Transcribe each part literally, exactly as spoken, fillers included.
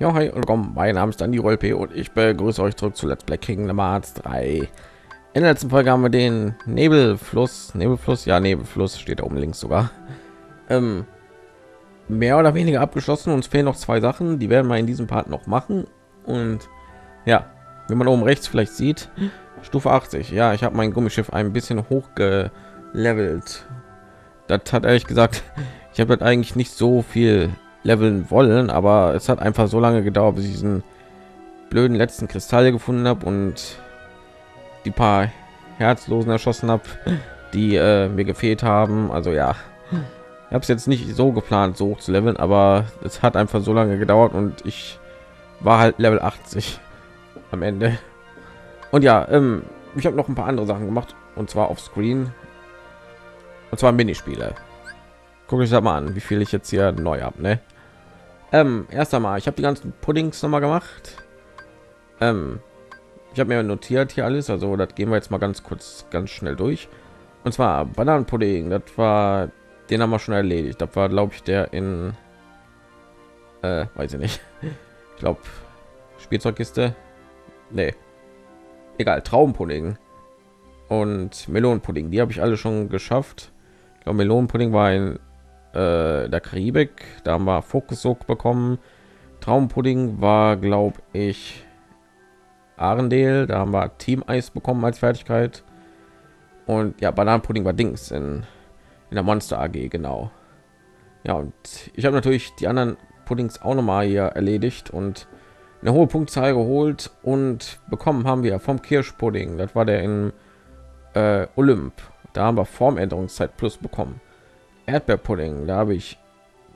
Ja, hi, willkommen. Mein Name ist DanieruLP und ich begrüße euch zurück zu Let's Play Kingdom Hearts drei. In der letzten Folge haben wir den Nebelfluss, Nebelfluss, ja Nebelfluss steht da oben links sogar. Ähm, mehr oder weniger abgeschlossen. Uns fehlen noch zwei Sachen, die werden wir in diesem Part noch machen. Und ja, wenn man oben rechts vielleicht sieht, Stufe achtzig. Ja, ich habe mein Gummischiff ein bisschen hochgelevelt. Das hat ehrlich gesagt, ich habe eigentlich nicht so viel leveln wollen, aber es hat einfach so lange gedauert, bis ich diesen blöden letzten Kristall gefunden habe und die paar Herzlosen erschossen habe, die äh, mir gefehlt haben. Also ja, ich habe es jetzt nicht so geplant, so hoch zu leveln, aber es hat einfach so lange gedauert und ich war halt Level achtzig am Ende. Und ja, ähm, ich habe noch ein paar andere Sachen gemacht, und zwar auf Screen, und zwar Minispiele. Gucke ich da mal an, wie viel ich jetzt hier neu habe. Ne? Ähm, erst einmal, ich habe die ganzen Puddings noch mal gemacht. Ähm, ich habe mir notiert hier alles, also das gehen wir jetzt mal ganz kurz, ganz schnell durch. Und zwar Bananenpudding, das war, den haben wir schon erledigt. Das war, glaube ich, der in, äh, weiß ich nicht, ich glaube Spielzeugkiste, nee, egal, Traumpudding und Melonenpudding, die habe ich alle schon geschafft. Ich glaube Melonenpudding war in äh, der Karibik, da haben wir Fokussog bekommen. Traumpudding war, glaube ich, Arendelle, da haben wir Team Eis bekommen als Fertigkeit. Und ja, Bananenpudding war Dings in, in der Monster A G, genau. Ja, und ich habe natürlich die anderen Puddings auch noch mal hier erledigt und eine hohe Punktzahl geholt, und bekommen haben wir vom Kirschpudding, das war der in äh, Olymp, da haben wir Formänderungszeit plus bekommen. Erdbeerpudding, da habe ich,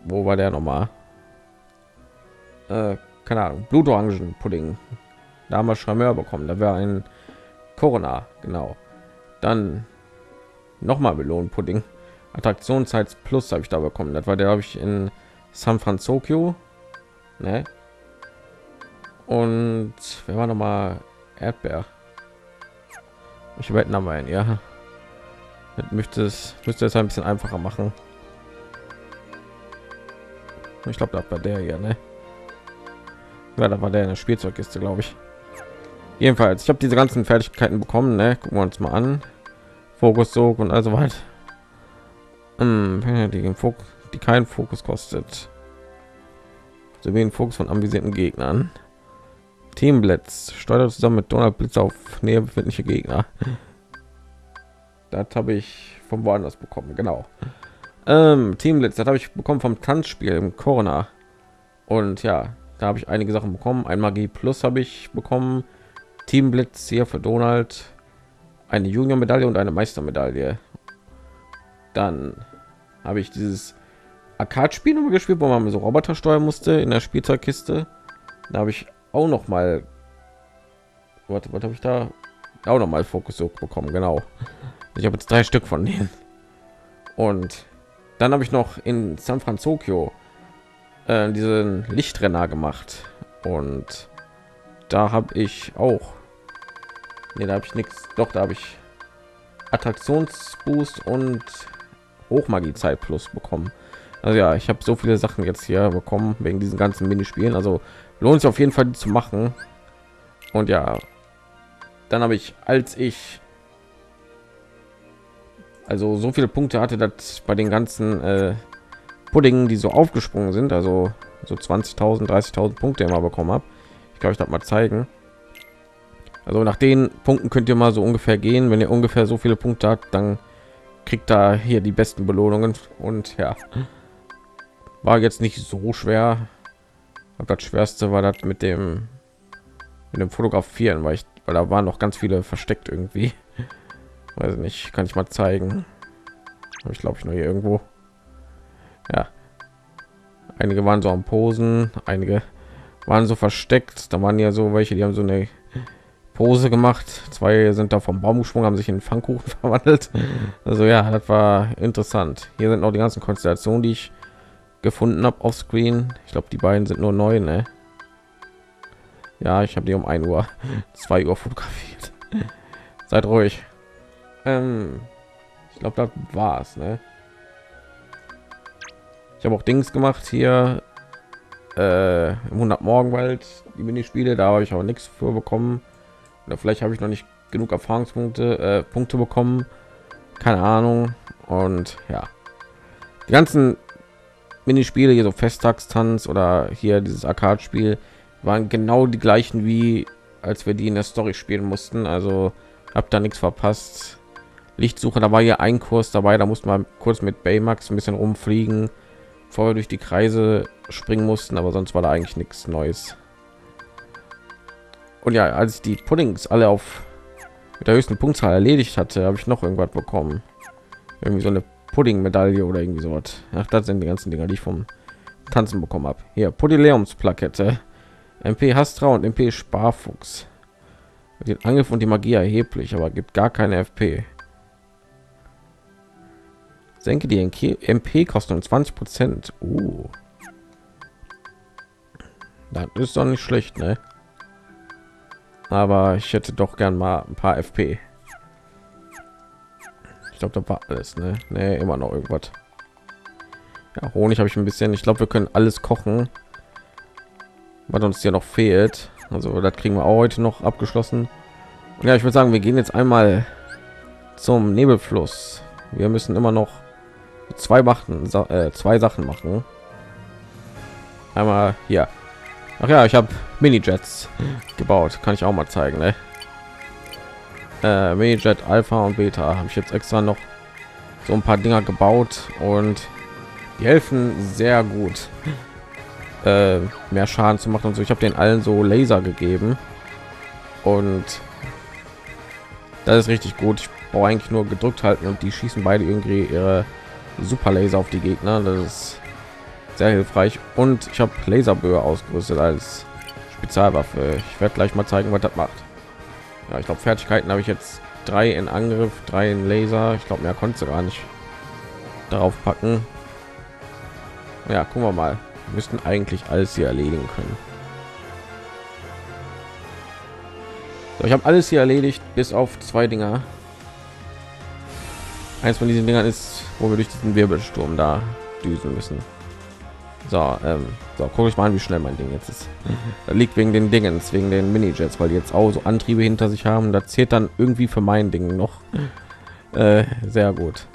wo war der nochmal? Äh, keine Ahnung, Blutorangen-Pudding, da haben wir Schamöer bekommen, da wäre ein Corona, genau. Dann nochmal Melonenpudding, Attraktionszeit plus habe ich da bekommen, das war der, habe ich in San Fransokyo, ne? Und wenn wir noch mal Erdbeer, ich werde noch mal, ja, möchte es müsste es ein bisschen einfacher machen. Ich glaube, da war der hier, ne? Ja, da war der in der Spielzeugkiste, glaube ich. Jedenfalls, ich habe diese ganzen Fertigkeiten bekommen, ne? Gucken wir uns mal an. Fokussog und also weit. Hm, die, Fokus, die keinen Fokus kostet. So wie ein Fokus von ambitionierten Gegnern. Themenblitz steuert zusammen mit Donald Blitz auf näher befindliche Gegner. Das habe ich vom woanders bekommen, genau. Ähm, Themenblitz, das habe ich bekommen vom Tanzspiel im Corona. Und ja, da habe ich einige Sachen bekommen. Ein Magie Plus habe ich bekommen. Themenblitz hier für Donald. Eine Junior-Medaille und eine Meistermedaille. Dann habe ich dieses Arcade-Spiel nochmal gespielt, wo man so Roboter steuern musste in der Spielzeugkiste. Da habe ich auch noch mal, warte, was habe ich da auch noch mal Fokussog bekommen, genau. Ich habe jetzt drei Stück von denen. Und dann habe ich noch in San Fransokyo äh, diesen Lichtrenner gemacht, und da habe ich auch, nee, da habe ich nichts, doch, da habe ich Attraktionsboost und Hochmagie Zeit plus bekommen. Also ja, ich habe so viele Sachen jetzt hier bekommen wegen diesen ganzen Minispielen, also lohnt sich auf jeden Fall die zu machen. Und ja, dann habe ich, als ich also so viele Punkte hatte, dass bei den ganzen äh, Puddingen, die so aufgesprungen sind, also so zwanzigtausend, dreißigtausend Punkte immer bekommen habe, ich glaube, ich darf mal zeigen, also nach den Punkten könnt ihr mal so ungefähr gehen, wenn ihr ungefähr so viele Punkte habt, dann kriegt da hier die besten Belohnungen. Und ja, war jetzt nicht so schwer. Das schwerste war das mit dem mit dem Fotografieren, weil ich weil da waren noch ganz viele versteckt irgendwie, weiß nicht, kann ich mal zeigen, ich glaube ich nur hier irgendwo, ja, einige waren so am Posen, einige waren so versteckt, da waren ja so welche, die haben so eine Pose gemacht, zwei sind da vom Baum gesprungen, haben sich in Pfannkuchen verwandelt, also ja, das war interessant. Hier sind noch die ganzen Konstellationen, die ich gefunden habe auf Screen. Ich glaube, die beiden sind nur neu, ne? Ja, ich habe die um ein Uhr, zwei Uhr fotografiert. Seid ruhig. Ähm, ich glaube, das war's, ne? Ich habe auch Dings gemacht hier. äh, im hundert Morgenwald die Minispiele, da habe ich aber nichts für bekommen. Oder vielleicht habe ich noch nicht genug Erfahrungspunkte äh, Punkte bekommen, keine Ahnung. Und ja, die ganzen Minispiele hier, so Festtagstanz oder hier dieses Arcade-Spiel, waren genau die gleichen, wie als wir die in der Story spielen mussten. Also hab da nichts verpasst. Lichtsuche, da war hier ein Kurs dabei, da musste man kurz mit Baymax ein bisschen rumfliegen, bevor wir durch die Kreise springen mussten, aber sonst war da eigentlich nichts Neues. Und ja, als ich die Puddings alle auf mit der höchsten Punktzahl erledigt hatte, habe ich noch irgendwas bekommen. Irgendwie so eine Pudding-Medaille oder irgendwie so was. Ach, das sind die ganzen Dinger, die ich vom Tanzen bekommen habe. Hier, Podileums-Plakette. M P Hastra und M P Sparfuchs. Den Angriff und die Magie erheblich, aber gibt gar keine F P. Senke die M P kosten um zwanzig Prozent. Uh. Das ist doch nicht schlecht, ne? Aber ich hätte doch gern mal ein paar F P. Ich glaube, da war alles, ne? Ne, immer noch irgendwas. Ja, Honig habe ich ein bisschen. Ich glaube, wir können alles kochen, was uns hier noch fehlt. Also das kriegen wir auch heute noch abgeschlossen. Und ja, ich würde sagen, wir gehen jetzt einmal zum Nebelfluss. Wir müssen immer noch zwei machen, äh, zwei Sachen machen. Einmal hier. Ach ja, ich habe Minijets gebaut, kann ich auch mal zeigen, ne? äh, Minijet Alpha und Beta habe ich jetzt extra noch so ein paar Dinger gebaut und die helfen sehr gut, äh, mehr Schaden zu machen und so. Ich habe den allen so Laser gegeben und das ist richtig gut. Ich brauche eigentlich nur gedrückt halten und die schießen beide irgendwie ihre Super Laser auf die Gegner. Das ist sehr hilfreich. Und ich habe Laserböe ausgerüstet als Spezialwaffe. Ich werde gleich mal zeigen, was das macht. Ja, ich glaube, Fertigkeiten habe ich jetzt drei in Angriff, drei in Laser. Ich glaube, mehr konnte gar nicht darauf packen. Ja, gucken wir mal. Wir müssten eigentlich alles hier erledigen können. So, ich habe alles hier erledigt, bis auf zwei Dinger. Eins von diesen Dingern ist, wo wir durch diesen Wirbelsturm da düsen müssen. So, ähm, so gucke ich mal an, wie schnell mein Ding jetzt ist. Da liegt wegen den Dingen, wegen den Minijets, weil die jetzt auch so Antriebe hinter sich haben. Da zählt dann irgendwie für mein Ding noch. Äh, sehr gut.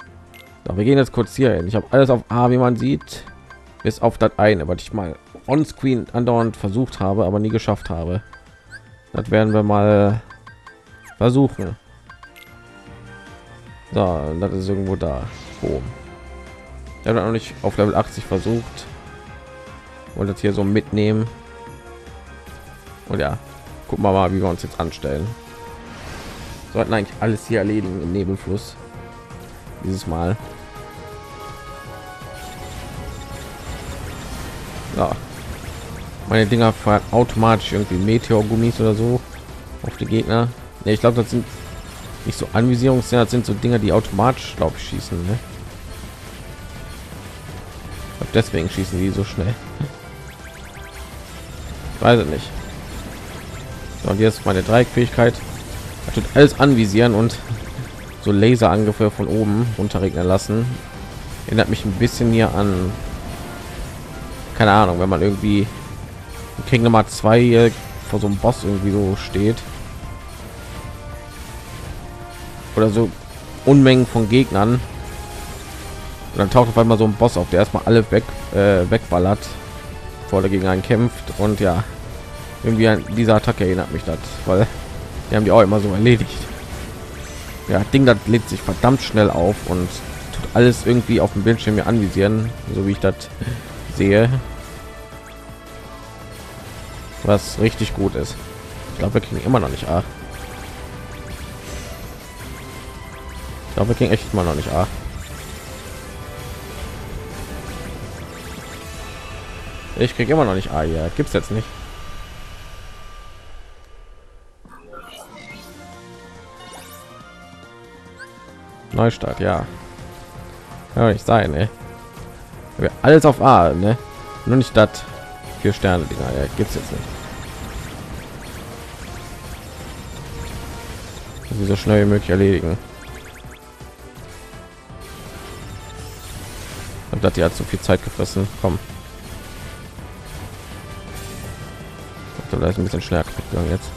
So, wir gehen jetzt kurz hier hin. Ich habe alles auf A, wie man sieht, bis auf das eine, was ich mal on Screen andauernd versucht habe, aber nie geschafft habe. Das werden wir mal versuchen. So, das ist irgendwo da. Boom. Ich habe noch nicht auf Level achtzig versucht. Und jetzt hier so mitnehmen. Und ja, gucken wir mal, wie wir uns jetzt anstellen. Sollten eigentlich alles hier erledigen im Nebelfluss. Dieses Mal. Ja. Meine Dinger fahren automatisch irgendwie Meteorgummis oder so auf die Gegner. Nee, ich glaube, das sind nicht so Anvisierungsdinger, das sind so Dinger, die automatisch, glaube ich, schießen, ne? Ich glaub, deswegen schießen die so schnell. Ich weiß es nicht. So, und jetzt meine Dreieckfähigkeit. Da steht alles anvisieren und so Laserangriffe von oben runterregnen lassen. Erinnert mich ein bisschen hier an, keine Ahnung, wenn man irgendwie Kingdom Hearts zwei vor so einem Boss irgendwie so steht oder so Unmengen von Gegnern und dann taucht auf einmal so ein Boss auf, der erstmal alle weg äh, wegballert, bevor er gegen einen kämpft. Und ja, irgendwie an dieser Attacke erinnert mich das, weil die haben die auch immer so erledigt. Ja, Ding, das lädt sich verdammt schnell auf und tut alles irgendwie auf dem Bildschirm mir anvisieren, so wie ich das sehe, was richtig gut ist. Ich glaube, wir kriegen immer noch nicht A. Ich glaube, wir kriegen echt mal noch nicht A. Ich kriege immer noch nicht A hier. Gibt's jetzt nicht. Neustart, ja. Ja, ich sein, ey. Wir alles auf A, ne? Nur nicht das vier Sterne Dinger, ja, gibt's jetzt nicht. Also so schnell wie möglich erledigen. Und das hat zu viel Zeit gefressen. Komm. Da ist ein bisschen schneller kriegt jetzt.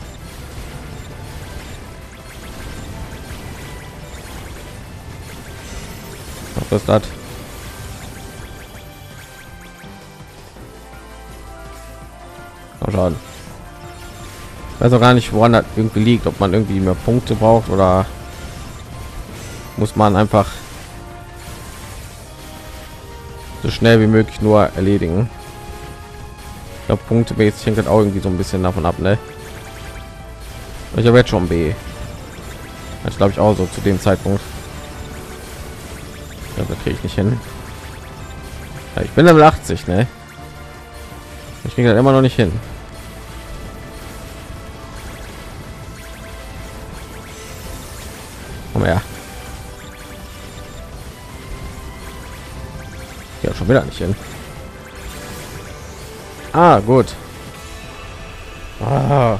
Was das? Schauen. Also gar nicht, woran das irgendwie liegt, ob man irgendwie mehr Punkte braucht oder muss man einfach so schnell wie möglich nur erledigen. Ich glaube, Punkte mäßig hängt das auch irgendwie so ein bisschen davon ab, ne? Ich habe jetzt schon B. Das glaube ich auch so zu dem Zeitpunkt. Da kriege ich nicht hin. Ja, ich bin Level achtzig, ne? Ich kriege das immer noch nicht hin. Komm her. Ja, schon wieder nicht hin. Ah, gut. Ah.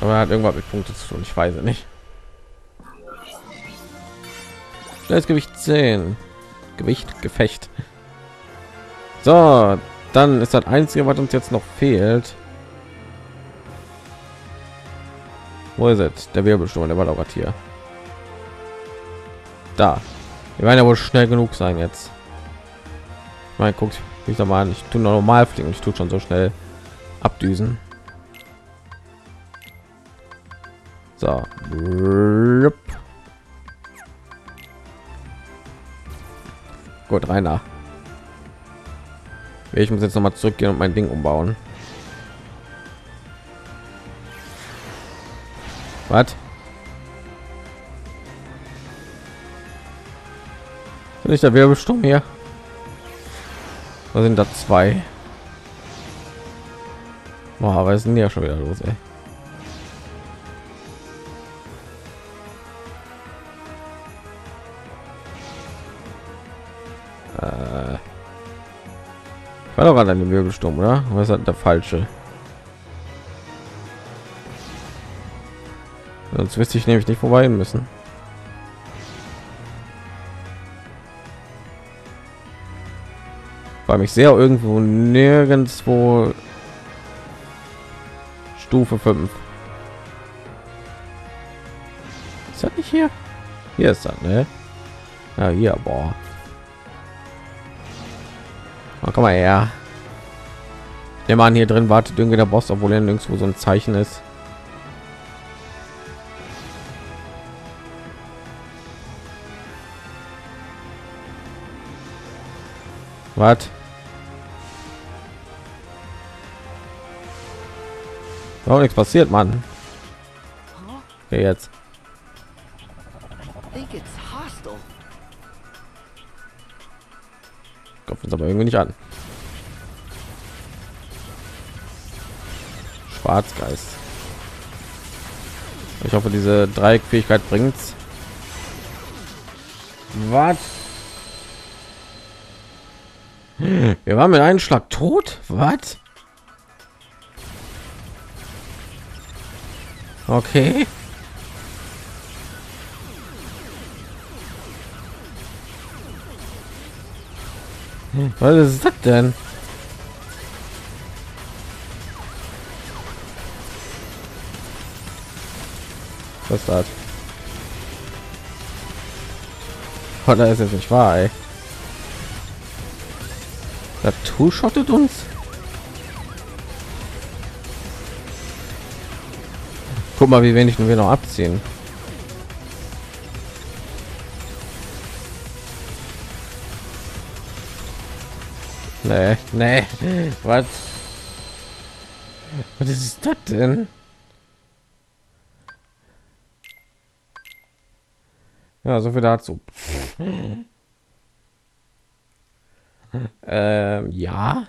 Aber hat irgendwas mit Punkten zu tun. Ich weiß es nicht. Schnelles Gewicht zehn. Gewicht Gefecht. So, dann ist das einzige, was uns jetzt noch fehlt. Wo ist es? Der Wirbelsturm, der war doch hier. Da. Wir werden ja wohl schnell genug sein jetzt. Ich meine, guckt, ich sag mal, ich tue noch normal fliegen und ich tue schon so schnell abdüsen. So. Gut, Rainer. Ich muss jetzt noch mal zurückgehen und mein Ding umbauen. Was? Sind nicht der Wirbelsturm hier? Da sind da zwei. Boah, was ist denn ja schon wieder los, ey? War doch gerade ein Wirbelsturm, oder? Was hat der falsche? Sonst wüsste ich nämlich nicht vorbei müssen. Weil mich sehr irgendwo nirgendwo Stufe fünf. Ist das nicht hier? Hier ist das, ne? Ja, hier, boah. Oh, komm mal her. Der Mann hier drin wartet irgendwie der Boss, obwohl er nirgendwo so ein Zeichen ist. Was? Warum nichts passiert, Mann? Okay, jetzt. Kommt uns aber irgendwie nicht an. Schwarzgeist. Ich hoffe, diese Dreieckfähigkeit bringt's. Was? Wir waren mit einem Schlag tot? Was? Okay. Was ist das denn? Was ist das? Oh, da ist jetzt nicht wahr, ey. Das two-shottet uns? Guck mal, wie wenig wir noch abziehen. Nee, nee. Was? Was ist das denn? Ja, so viel dazu. ähm, ja.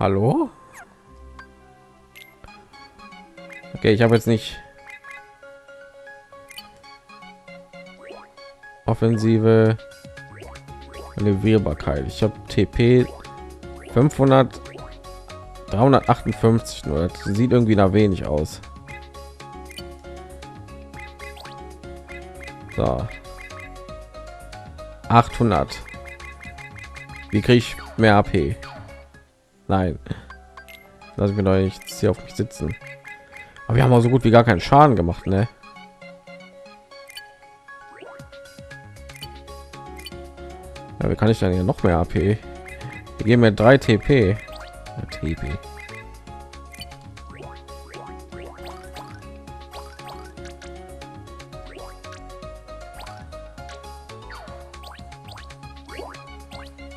Hallo? Okay, ich habe jetzt nicht offensive Leverbarkeit. Ich habe T P fünfhundert dreihundertachtundfünfzig nur. Das sieht irgendwie nach wenig aus. So. achthundert. Wie kriege ich mehr A P? Nein. Lass mich doch nicht hier auf mich sitzen. Aber wir haben auch so gut wie gar keinen Schaden gemacht, ne? Ja, wie kann ich dann hier noch mehr A P? Wir geben mir drei T P. T P.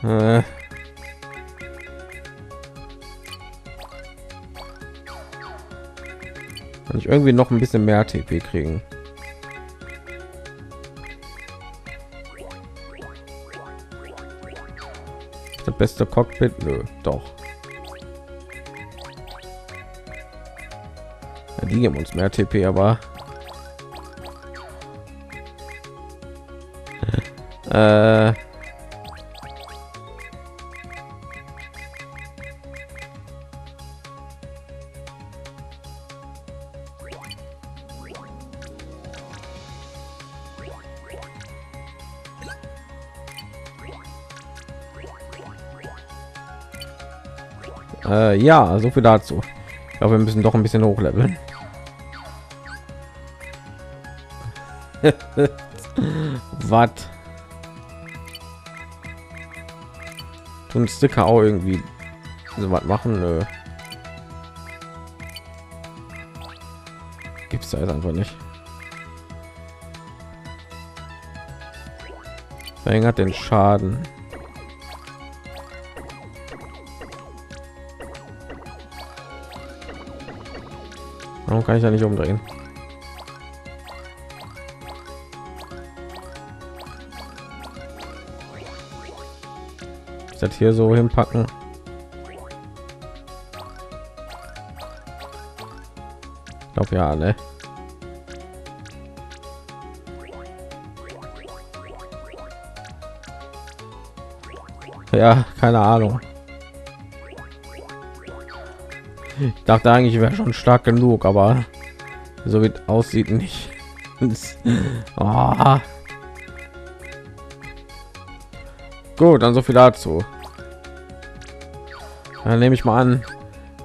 Äh. Kann ich irgendwie noch ein bisschen mehr T P kriegen? Das beste Cockpit? Nö, doch. Ja, die geben uns mehr T P, aber äh. Ja, so viel dazu. Ich glaube, wir müssen doch ein bisschen hochleveln. Was? Tun Sticker auch irgendwie so was machen? Nö. Gibt's da jetzt einfach nicht. Verringert den Schaden. Warum kann ich da nicht umdrehen? Ich das hier so hinpacken. Ich glaube ja, ne? Ja, keine Ahnung. Ich dachte eigentlich, wäre schon stark genug, aber so wie es aussieht nicht. Oh. Gut, dann so viel dazu. Dann nehme ich mal an,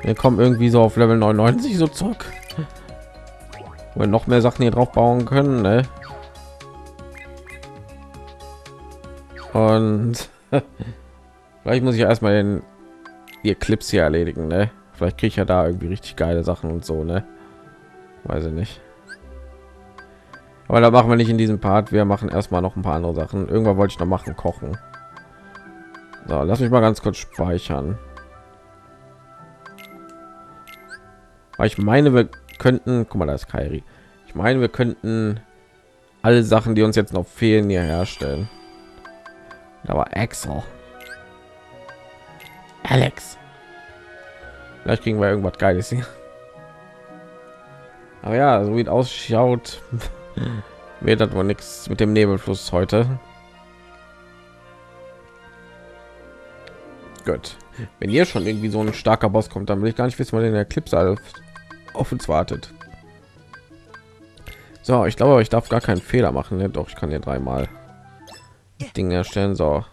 wir kommen irgendwie so auf Level neunundneunzig so zurück, wenn noch mehr Sachen hier drauf bauen können, ne? Und vielleicht muss ich erstmal den die Eclipse hier erledigen, ne? Vielleicht kriege ich ja da irgendwie richtig geile Sachen und so, ne? Weiß ich nicht. Aber da machen wir nicht in diesem Part. Wir machen erstmal noch ein paar andere Sachen. Irgendwann wollte ich noch machen, kochen. So, lass mich mal ganz kurz speichern. Weil ich meine, wir könnten... Guck mal, da ist Kairi. Ich meine, wir könnten alle Sachen, die uns jetzt noch fehlen, hier herstellen. Da war Axel. Alex. Vielleicht kriegen wir irgendwas Geiles hier. Aber ja, so wie es ausschaut, wird das wohl nichts mit dem Nebelfluss heute. Gut. Wenn hier schon irgendwie so ein starker Boss kommt, dann will ich gar nicht wissen, was in der Eclipse auf uns wartet. So, ich glaube, ich darf gar keinen Fehler machen. Ne? Doch, ich kann hier dreimal Dinge erstellen. So.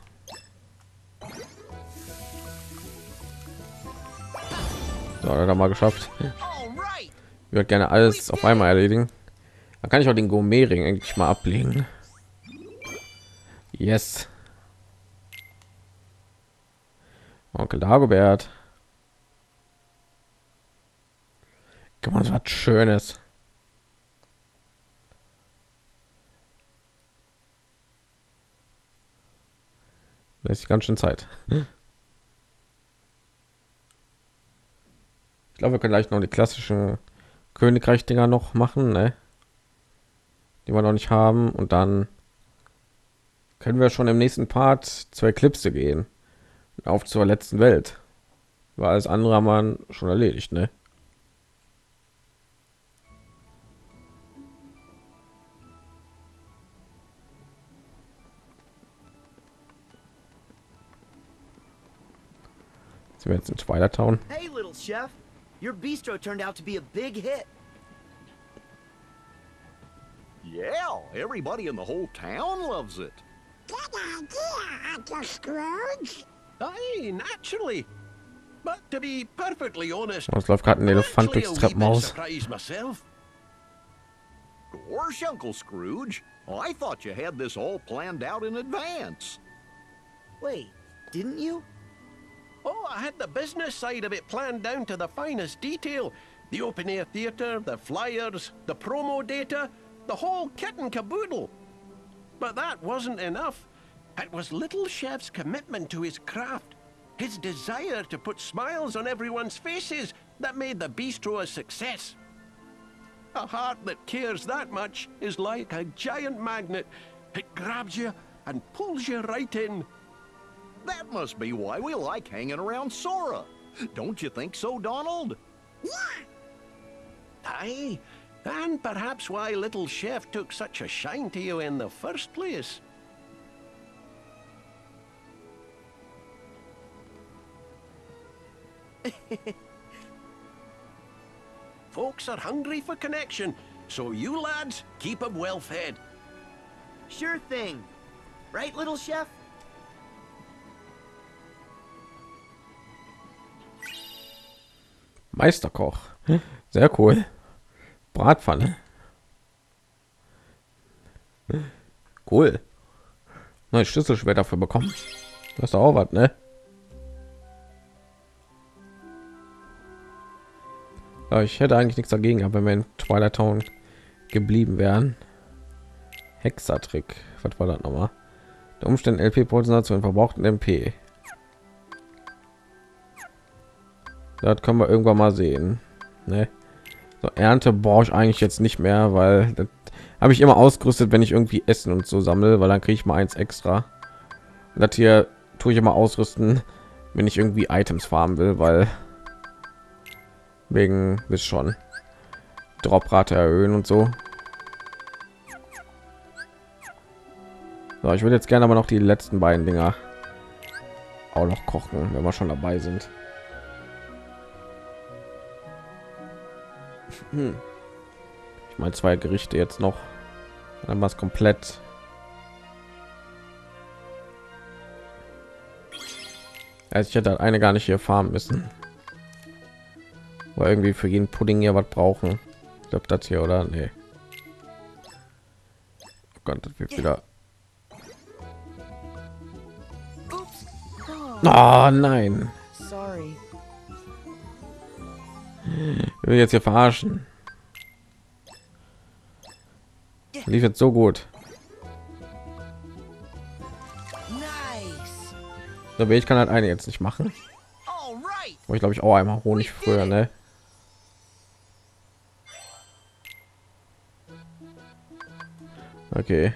So, da mal geschafft. Ich würde gerne alles auf einmal erledigen. Da kann ich auch den Gummiring eigentlich mal ablegen. Yes. Onkel Dagobert. Guck mal, was Schönes. Das ist ganz schön Zeit. Ich glaube, wir können gleich noch die klassischen Königreich Dinger noch machen, ne? Die wir noch nicht haben, und dann können wir schon im nächsten Part zur Eclipse gehen, auf zur letzten Welt, weil alles andere haben wir schon erledigt, ne? Jetzt sind wir jetzt in Twilight Town. Hey, little chef. Your bistro turned out to be a big hit. Yeah, everybody in the whole town loves it. Good idea, Uncle Scrooge. Hey, naturally. Es läuft gerade ein Elefant durchs Treppenhaus. Gosh, Uncle Scrooge, I thought you had this all planned out in advance. Wait, didn't you? Oh, I had the business side of it planned down to the finest detail. The open-air theater, the flyers, the promo data, the whole kit and caboodle. But that wasn't enough. It was Little Chef's commitment to his craft, his desire to put smiles on everyone's faces that made the bistro a success. A heart that cares that much is like a giant magnet. It grabs you and pulls you right in. That must be why we like hanging around Sora. Don't you think so, Donald? Yeah. Aye, and perhaps why Little Chef took such a shine to you in the first place. Folks are hungry for connection, so you lads keep them well fed. Sure thing. Right, Little Chef? Meisterkoch. Sehr cool. Bratpfanne. Cool. Neues Schlüsselschwert dafür bekommen. Das ist doch auch was, ne? Aber ich hätte eigentlich nichts dagegen, aber wenn wir in Twilight Town geblieben wären. Hexertrick. Was war das nochmal? Der Umstand L P-Portion verbrauchten M P. Das können wir irgendwann mal sehen. Ne? So, Ernte brauche ich eigentlich jetzt nicht mehr, weil das habe ich immer ausgerüstet, wenn ich irgendwie Essen und so sammle, weil dann kriege ich mal eins extra. Und das hier tue ich immer ausrüsten, wenn ich irgendwie Items farmen will, weil wegen bis schon Droprate erhöhen und so. So, ich würde jetzt gerne aber noch die letzten beiden Dinger auch noch kochen, wenn wir schon dabei sind. Hm. Ich meine zwei Gerichte jetzt noch, dann war es komplett. Also ich hätte eine gar nicht hier farmen müssen, weil irgendwie für jeden Pudding hier was brauchen. Ich glaube das hier oder nee. Oh Gott, das wird wieder. Oh nein. Ich will jetzt hier verarschen. Lief jetzt so gut. Aber ich kann halt eine jetzt nicht machen. Aber ich glaube ich auch einmal Honig früher, ne? Okay.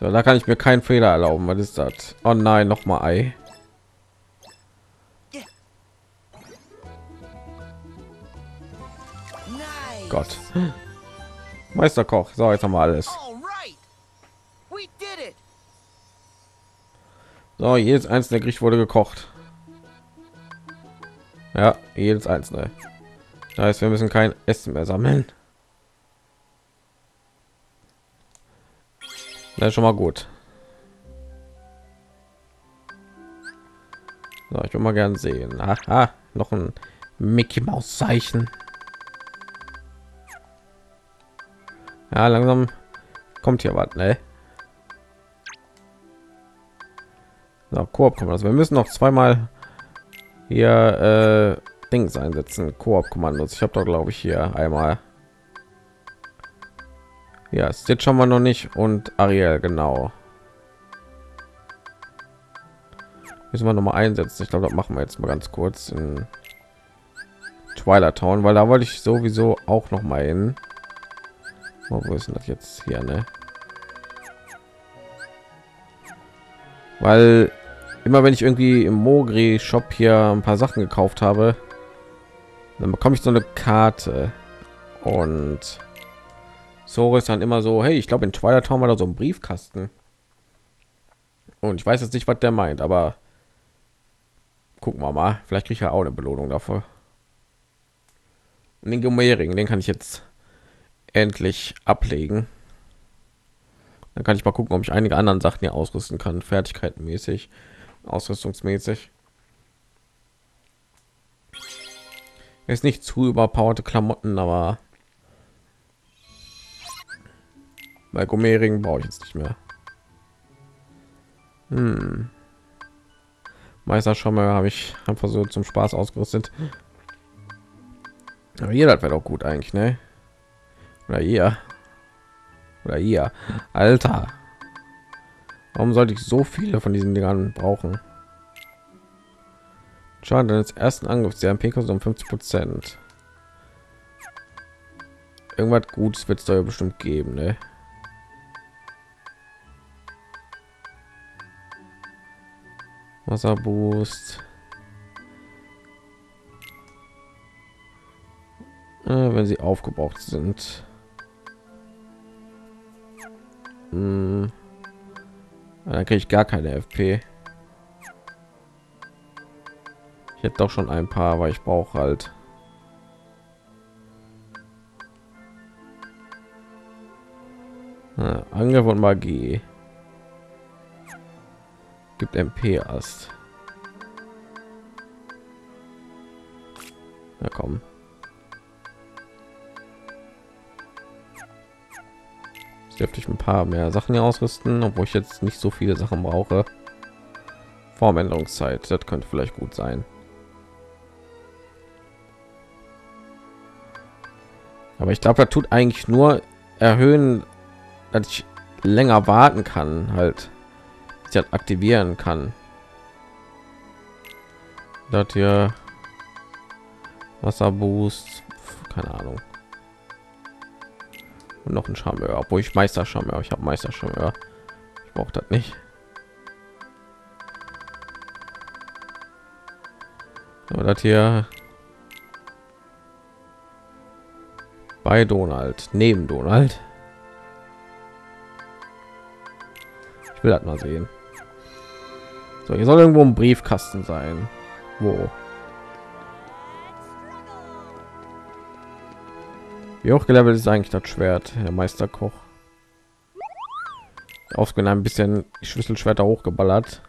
So, da kann ich mir keinen Fehler erlauben. Was ist das? Oh nein, noch mal Ei. Gott. Meisterkoch. So, jetzt haben wir alles. So, jedes einzelne Gericht wurde gekocht. Ja, jedes einzelne. Das heißt, wir müssen kein Essen mehr sammeln. Das ist schon mal gut. So, ich will mal gern sehen. Aha, noch ein Mickey Maus Zeichen. Ja, langsam kommt hier was, ne? So, Koop-Kommandos. Wir müssen noch zweimal hier äh, Dings einsetzen. Koop-Kommandos. Ich habe doch, glaube ich, hier einmal. Ja, ist jetzt schon mal noch nicht und Ariel genau. Müssen wir noch mal einsetzen. Ich glaube, das machen wir jetzt mal ganz kurz in Twilight Town, weil da wollte ich sowieso auch noch mal hin. Oh, wo ist denn das jetzt hier, ne? Weil immer wenn ich irgendwie im Mogri Shop hier ein paar Sachen gekauft habe, dann bekomme ich so eine Karte und Sora ist dann immer so, hey, ich glaube in Twilight Town war da so ein Briefkasten und ich weiß jetzt nicht, was der meint, aber gucken wir mal, vielleicht kriege ich ja auch eine Belohnung dafür. Und den Gummiring, den kann ich jetzt endlich ablegen. Dann kann ich mal gucken, ob ich einige anderen Sachen hier ausrüsten kann, fertigkeitenmäßig, ausrüstungsmäßig. Ist nicht zu überpowerte Klamotten, aber bei Gummiring brauche ich jetzt nicht mehr. Hm. Meister Schamöer habe ich einfach so zum Spaß ausgerüstet. Aber jeder wäre doch gut eigentlich, ne? Oder ihr. Oder ihr. Alter. Warum sollte ich so viele von diesen Dingern brauchen? Schaden deines ersten Angriffs, der M P kostet um fünfzig Prozent. Irgendwas Gutes wird es da ja bestimmt geben, ne? Wasserboost. Äh, wenn sie aufgebraucht sind. Hm. Dann kriege ich gar keine F P. Ich hätte doch schon ein paar, aber ich brauche halt. Ah, Angriff und Magie. Gibt M P-Ast. Na komm. Jetzt dürfte ich ein paar mehr Sachen hier ausrüsten, obwohl ich jetzt nicht so viele Sachen brauche. Formänderungszeit, das könnte vielleicht gut sein. Aber ich glaube, das tut eigentlich nur erhöhen, dass ich länger warten kann, halt das aktivieren kann. Das hier Wasserboost, keine Ahnung. Und noch ein Schamöer, obwohl ich Meister Schamöer, ich habe Meister Schamöer. Ich brauche das nicht. Aber das hier bei Donald, neben Donald. Ich will das mal sehen. So, hier soll irgendwo ein Briefkasten sein. Wo? Wie hoch gelevelt ist eigentlich das Schwert, Herr Meisterkoch? Ausgehen ein bisschen Schlüsselschwerter hochgeballert.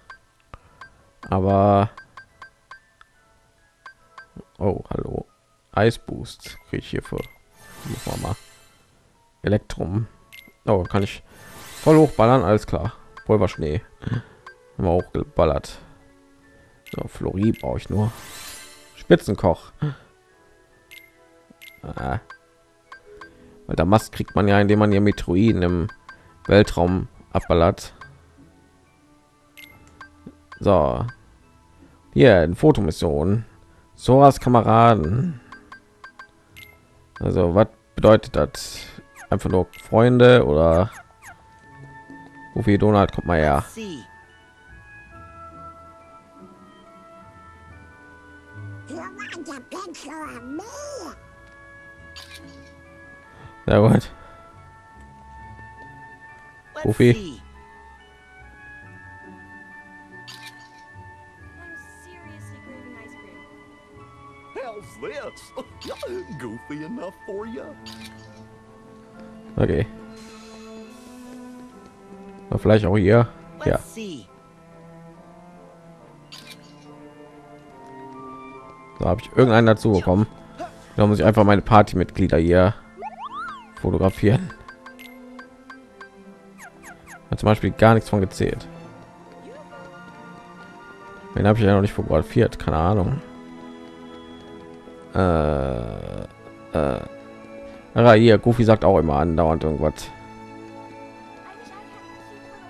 Aber oh, hallo. Eisboost kriege ich hier für Mama. Elektrum. Oh, kann ich voll hochballern, alles klar. Pulverschnee. Haben wir auch geballert. So, Flori brauche ich nur. Spitzenkoch. Ah. Weil der Mast kriegt man ja, indem man hier Metroiden im Weltraum abballert. So. Hier, in Fotomission. Soras Kameraden. Also, was bedeutet das? Einfach nur Freunde oder Goofy? Donald, kommt mal her. Na gut. Goofy. Goofy enough for you. Okay. War vielleicht auch hier. Ja. Da habe ich irgendeinen dazu bekommen. Da muss ich einfach meine Partymitglieder hier fotografieren. Hat zum Beispiel gar nichts von gezählt. Den habe ich ja noch nicht fotografiert. Keine Ahnung. Äh, äh. Ah, hier, Goofy sagt auch immer andauernd irgendwas.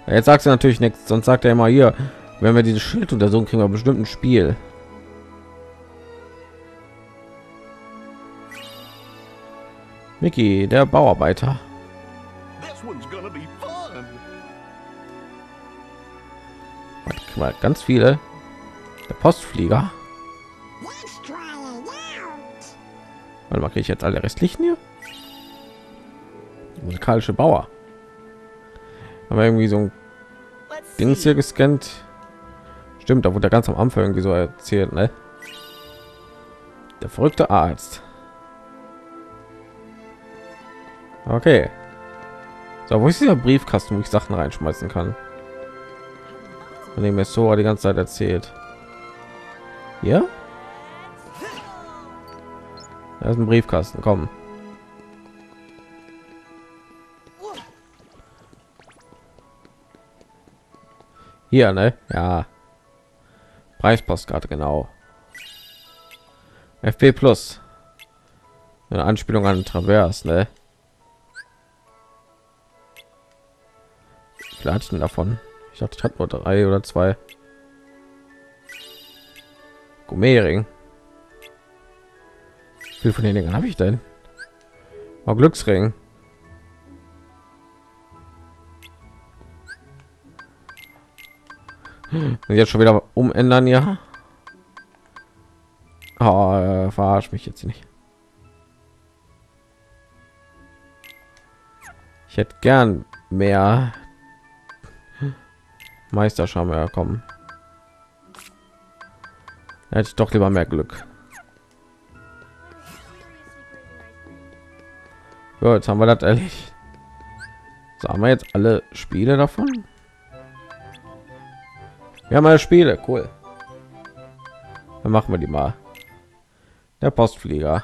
Ja, jetzt sagst du natürlich nichts, sonst sagt er immer hier, wenn wir dieses Schild untersuchen, kriegen wir bestimmt ein Spiel. Mickey, der Bauarbeiter. Mal ganz viele. Der Postflieger. Warte mal, kriege ich jetzt alle restlichen hier? Musikalische Bauer. Aber irgendwie so ein Dings hier gescannt. Stimmt, da wurde ganz am Anfang irgendwie so erzählt, ne? Der verrückte Arzt. Okay. So, wo ist dieser Briefkasten, wo ich Sachen reinschmeißen kann? Von dem mir Sora die ganze Zeit erzählt. Ja? Da ist ein Briefkasten, komm. Hier, ne? Ja. Preispostkarte, genau. F P Plus. Eine Anspielung an Traverse, ne? Wie viel hatte ich denn davon? Ich dachte, ich hatte nur drei oder zwei. Gummiring. Wie viel von den Dingen habe ich denn? Oh, Glücksring. Und jetzt schon wieder umändern, ja. Oh, äh, verarsch mich jetzt nicht. Ich hätte gern mehr Meister Schamöer kommen. Hätte ich doch lieber mehr Glück. Ja, jetzt haben wir das ehrlich. So, haben wir jetzt alle Spiele davon? Wir haben alle Spiele, cool. Dann machen wir die mal. Der Postflieger.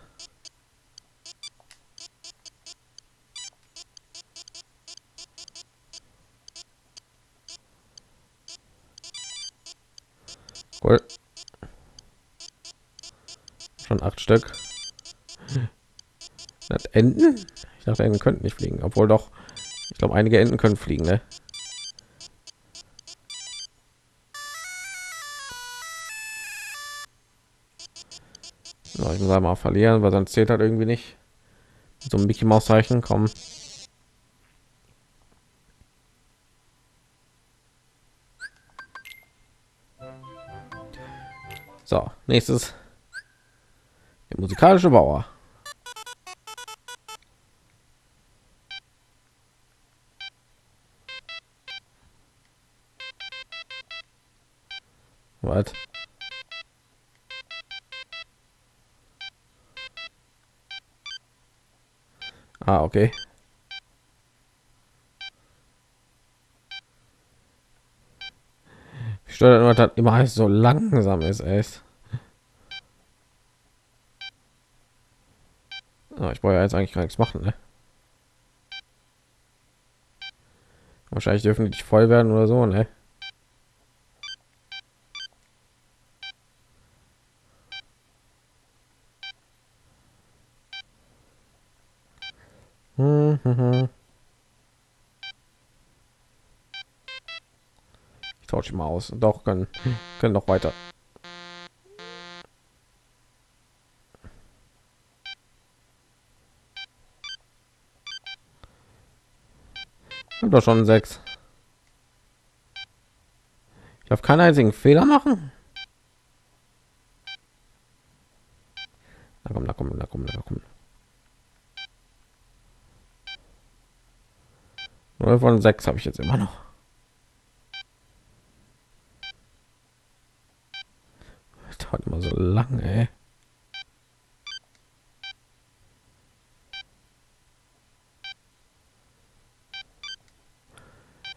cool. Schon acht Stück. Das Enten? Ich dachte, Enten könnten nicht fliegen, obwohl doch. Ich glaube, einige Enten können fliegen, ne? Ich muss einmal verlieren, weil sonst zählt halt irgendwie nicht. So ein Mickey Maus Zeichen kommen. So, nächstes. Der musikalische Bauer. What? Ah, okay. Ich steuere immer, dass immer heißt, so langsam ist es. Ah, ich brauche ja jetzt eigentlich gar nichts machen, ne? Wahrscheinlich dürfen die nicht voll werden oder so, ne? Ich tausche mal aus. Doch, können können noch weiter. Ich habe doch schon sechs. Ich darf keinen einzigen Fehler machen. Na komm, na komm, na komm, na komm. Von sechs habe ich jetzt immer noch. Das dauert immer so lange, ey.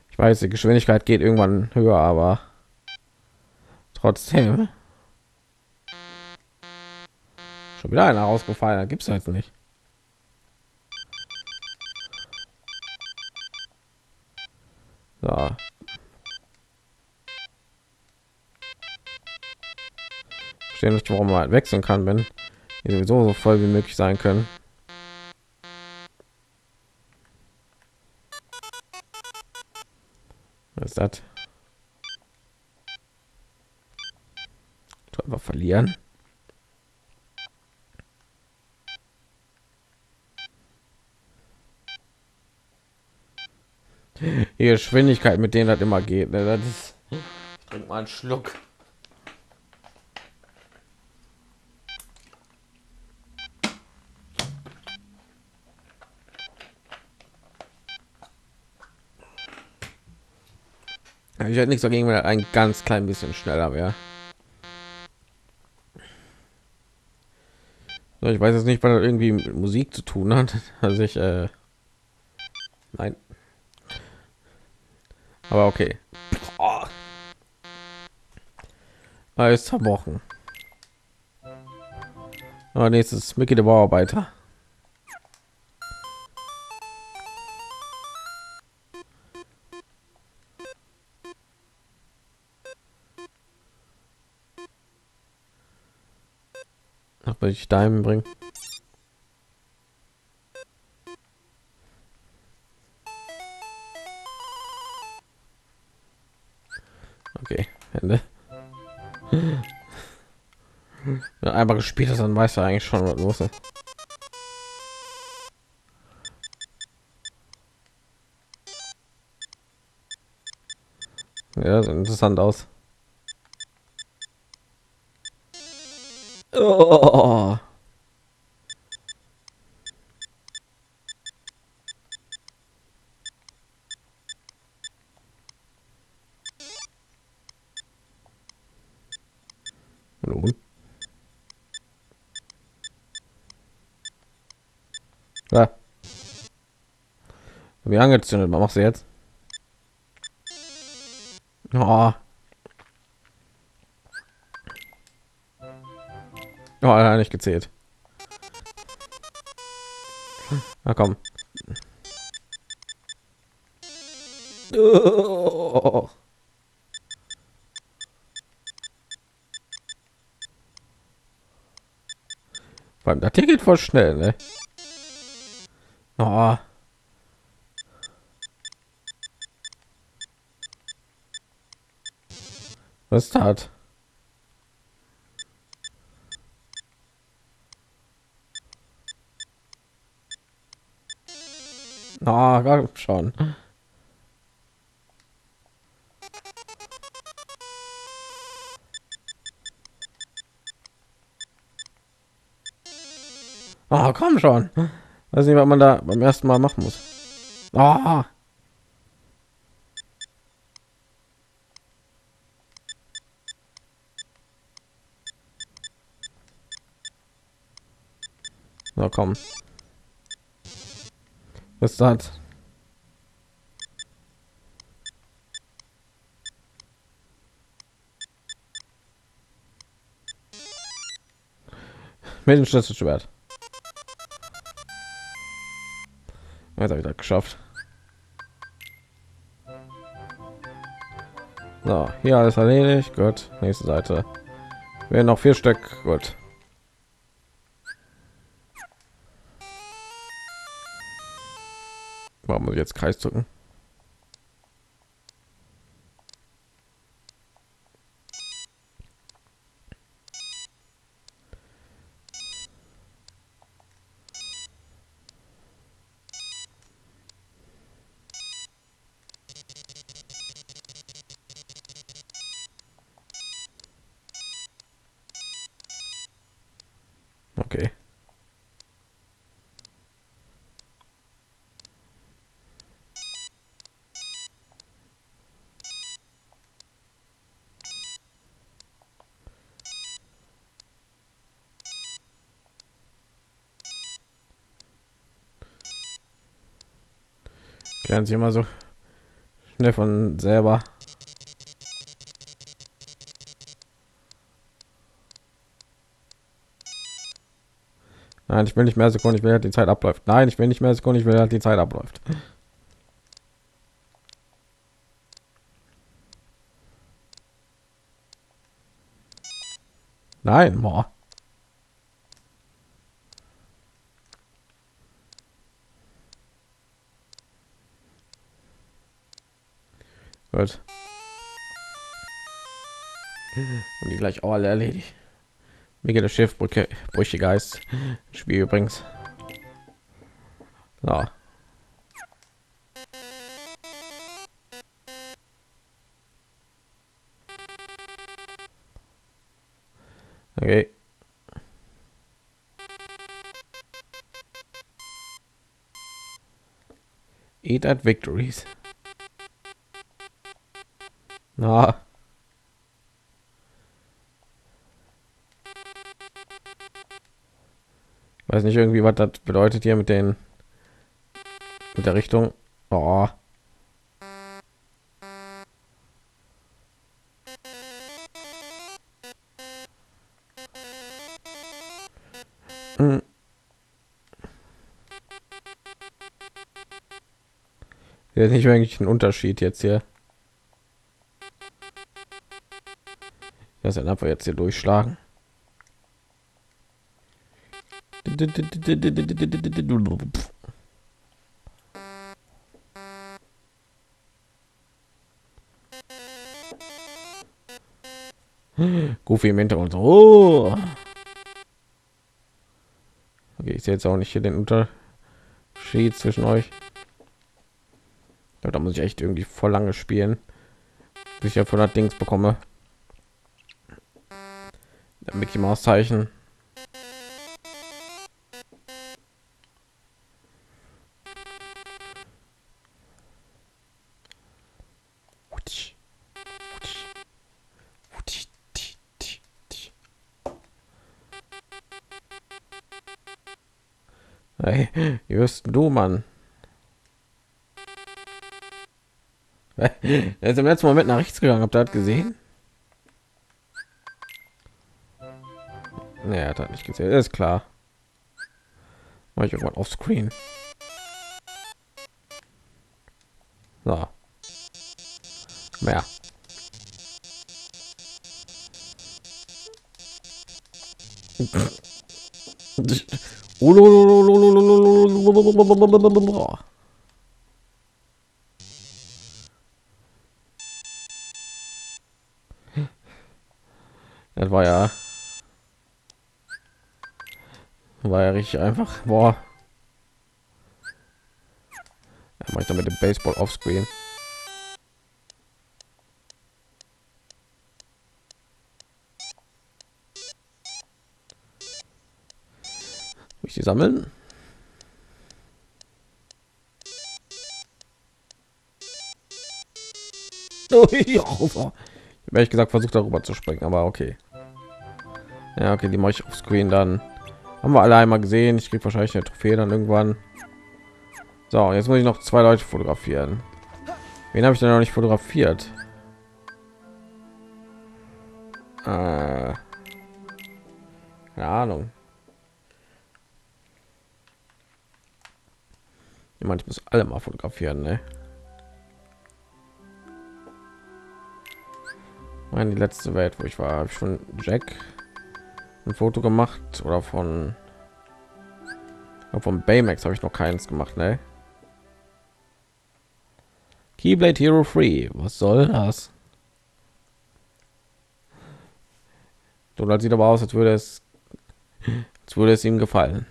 Ich weiß, die Geschwindigkeit geht irgendwann höher, aber trotzdem schon wieder einer rausgefallen. Da gibt es jetzt nicht. So. Ich verstehe nicht, warum man halt wechseln kann, wenn die sowieso so voll wie möglich sein können. Was ist das? Einfach verlieren. Die Geschwindigkeit, mit denen das immer geht, ne? Das ist, ich trinke mal einen Schluck. Ja, ich hätte nichts dagegen, wenn er ein ganz klein bisschen schneller wäre. So, ich weiß jetzt nicht, was das irgendwie mit Musik zu tun hat. Also ich, äh, nein. Aber okay. Oh. Alles zerbrochen. Aber nächstes Mickey der Bauarbeiter. Ach, will ich dahin bringen? Okay, Hände. Wenn er einmal gespielt ist, dann weiß er eigentlich schon, was los ist. Ja, sieht interessant aus. Oh. Ja. Wie angezündet, man macht sie jetzt. Oh. Oh, hat nicht gezählt. Na komm. Oh. Beim der Ticket voll schnell, ne? Oh. Was tat? Na, oh, schon. Oh, komm schon. Weiß nicht, was man da beim ersten Mal machen muss. Oh. Na komm. Was ist das? Mit dem Schlüsselschwert. Jetzt habe ich das geschafft. So, hier alles erledigt. Gut, nächste Seite. Wir haben noch vier Stück. Gut. Warum muss ich jetzt Kreis drücken? Okay. Ganz immer so schnell von selber. Nein, ich will nicht mehr Sekunden, ich will halt die Zeit abläuft. Nein, ich will nicht mehr Sekunden, ich will halt die Zeit abläuft. Nein, boah. Gut. Und die gleich alle erledigt. Mir geht das Schiff, Brücke, Brüche Geist. Spiel übrigens. Ja. Okay. Eat at Victories. Na. Ich weiß nicht irgendwie, was das bedeutet hier mit den mit der Richtung. Oh. Hm. Jetzt nicht wirklich ein Unterschied jetzt hier. Das ist einfach jetzt hier durchschlagen. Goofy im Hintergrund. Oh. Okay, ich sehe jetzt auch nicht hier den Unterschied zwischen euch. Da muss ich echt irgendwie voll lange spielen, bis ich ja von der Dings bekomme. Mickey Maus Zeichen. Hey, Just du, Mann. Er ist im letzten Moment nach rechts gegangen, habt ihr das gesehen? Ne, er hat das nicht gesehen, ist klar. Mach ich irgendwann auf Screen. So. Mehr. Das war ja war ja richtig einfach. Boah. Er macht damit den Baseball auf Screen. Muss ich die sammeln? Oh, ja, oh. Ehrlich gesagt versucht darüber zu springen, aber okay. Ja, okay, die mache ich auf Screen, dann haben wir alle einmal gesehen. Ich krieg wahrscheinlich eine Trophäe dann irgendwann. So, jetzt muss ich noch zwei Leute fotografieren. Wen habe ich denn noch nicht fotografiert? Äh, keine Ahnung. Jemand, ich muss alle mal fotografieren, ne? In die letzte Welt, wo ich war, habe ich von Jack ein Foto gemacht oder von von Baymax habe ich noch keins gemacht, ne? Keyblade Hero Free, was soll das? Donald sieht aber aus, als würde es als würde es ihm gefallen.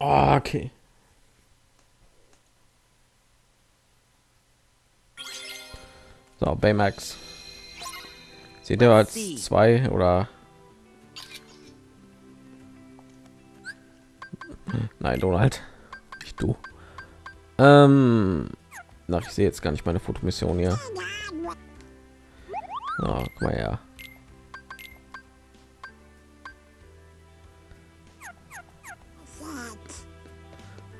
Okay. So, Baymax. Seht ihr als zwei oder? Nein, Donald. Nicht du. Ähm, na, ich sehe jetzt gar nicht meine Fotomission hier. Oh, guck mal her.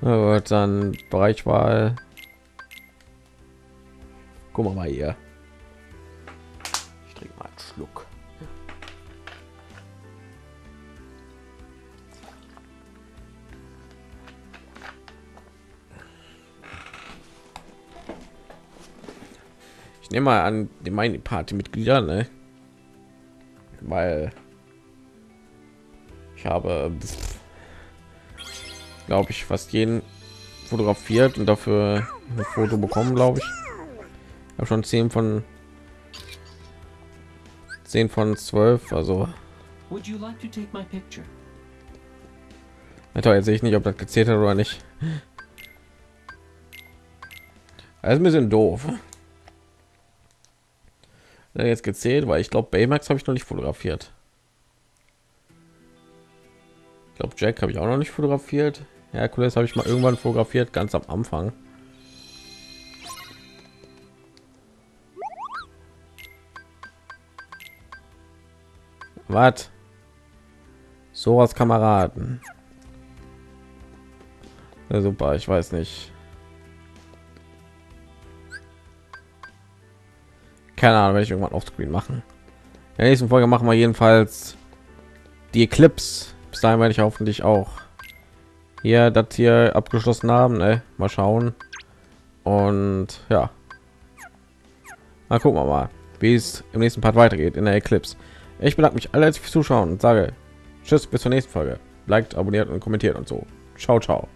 Gut, dann Bereichwahl. Guck mal hier. Ich trinke mal einen Schluck. Ich nehme mal an, die meine Party-Mitglieder, ne? Weil ich habe, glaube ich, fast jeden fotografiert und dafür ein Foto bekommen, glaube ich. Ich habe schon zehn von zehn von zwölf, also ja, toll, jetzt sehe ich nicht, ob das gezählt hat oder nicht. Das ist ein bisschen doof. Jetzt gezählt, weil ich glaube, Baymax habe ich noch nicht fotografiert. Ich glaube, Jack habe ich auch noch nicht fotografiert. Herkules habe ich mal irgendwann fotografiert, ganz am Anfang. Was? Soras Kameraden. Ja, super, ich weiß nicht. Keine Ahnung, wenn ich irgendwann auf Screen machen. In der nächsten Folge machen wir jedenfalls die Eclipse. Bis dahin werde ich hoffentlich auch hier das hier abgeschlossen haben. Ne? Mal schauen. Und ja. Mal gucken wir mal, wie es im nächsten Part weitergeht in der Eclipse. Ich bedanke mich alle fürs Zuschauen und sage Tschüss bis zur nächsten Folge. Liked, abonniert und kommentiert und so. Ciao, ciao.